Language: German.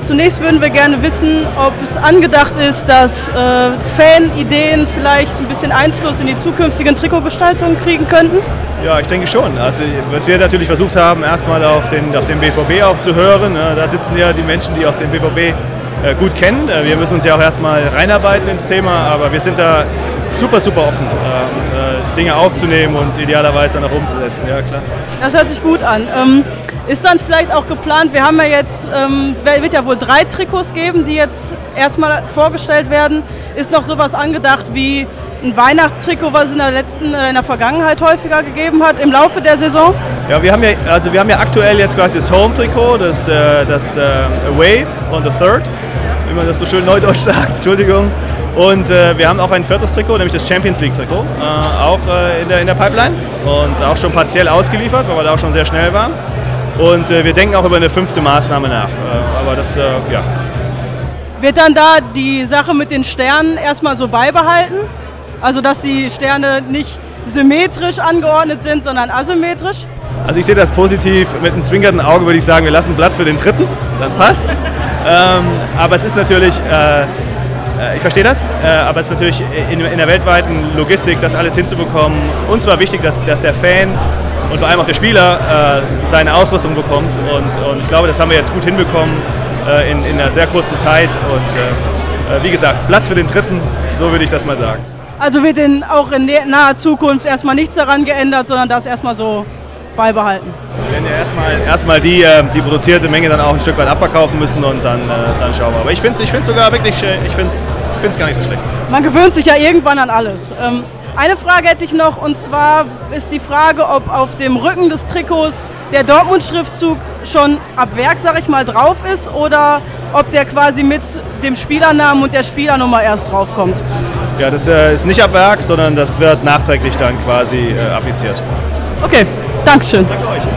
Zunächst würden wir gerne wissen, ob es angedacht ist, dass Fan-Ideen vielleicht ein bisschen Einfluss in die zukünftigen Trikotgestaltungen kriegen könnten? Ja, ich denke schon. Also, was wir natürlich versucht haben, erstmal auf den BVB auch zu hören. Da sitzen ja die Menschen, die auch den BVB gut kennen. Wir müssen uns ja auch erstmal reinarbeiten ins Thema, aber wir sind da super, super offen, Dinge aufzunehmen und idealerweise dann auch umzusetzen. Ja, klar. Das hört sich gut an. Ist dann vielleicht auch geplant, wir haben ja jetzt, es wird ja wohl 3 Trikots geben, die jetzt erstmal vorgestellt werden. Ist noch sowas angedacht wie ein Weihnachtstrikot, was es in der Vergangenheit häufiger gegeben hat, im Laufe der Saison? Ja, wir haben ja aktuell jetzt quasi das Home-Trikot, das Away und das Third, wie man das so schön neudeutsch sagt, Entschuldigung. Und wir haben auch ein 4. Trikot, nämlich das Champions League Trikot, auch in der Pipeline und auch schon partiell ausgeliefert, weil wir da auch schon sehr schnell waren. Und wir denken auch über eine 5. Maßnahme nach, aber das, ja. Wird dann da die Sache mit den Sternen erstmal so beibehalten? Also dass die Sterne nicht symmetrisch angeordnet sind, sondern asymmetrisch? Also ich sehe das positiv, mit einem zwinkernden Auge würde ich sagen, wir lassen Platz für den 3., dann passt's. Aber es ist natürlich, ich verstehe das, aber es ist natürlich in der weltweiten Logistik, das alles hinzubekommen, uns war wichtig, dass der Fan und vor allem auch der Spieler seine Ausrüstung bekommt. Und ich glaube, das haben wir jetzt gut hinbekommen in einer sehr kurzen Zeit. Und wie gesagt, Platz für den 3., so würde ich das mal sagen. Also wird auch in naher Zukunft erstmal nichts daran geändert, sondern das erstmal so beibehalten? Wir werden ja erstmal die produzierte Menge dann auch ein Stück weit abverkaufen müssen und dann schauen wir. Aber ich finde es sogar wirklich, ich find's gar nicht so schlecht. Man gewöhnt sich ja irgendwann an alles. Eine Frage hätte ich noch, und zwar ist die Frage, ob auf dem Rücken des Trikots der Dortmund-Schriftzug schon ab Werk, sag ich mal, drauf ist oder ob der quasi mit dem Spielernamen und der Spielernummer erst draufkommt. Ja, das ist nicht ab Werk, sondern das wird nachträglich dann quasi appliziert. Okay, Dankeschön. Danke euch.